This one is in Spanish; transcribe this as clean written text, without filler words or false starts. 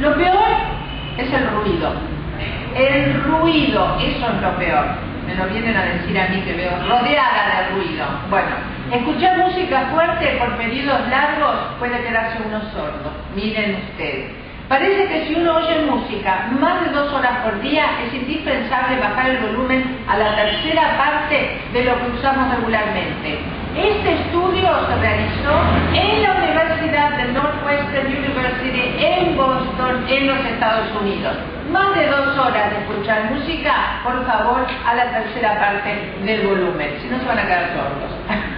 Lo peor es el ruido. El ruido, eso es lo peor. Me lo vienen a decir a mí que veo rodeada de ruido. Bueno, escuchar música fuerte por periodos largos puede quedarse uno sordo. Miren ustedes. Parece que si uno oye música más de 2 horas por día es indispensable bajar el volumen a la tercera parte de lo que usamos regularmente. Este estudio se realizó en la Universidad de Northwestern University en Boston, en los Estados Unidos. Más de 2 horas de escuchar música, por favor, a la tercera parte del volumen, si no se van a quedar sordos.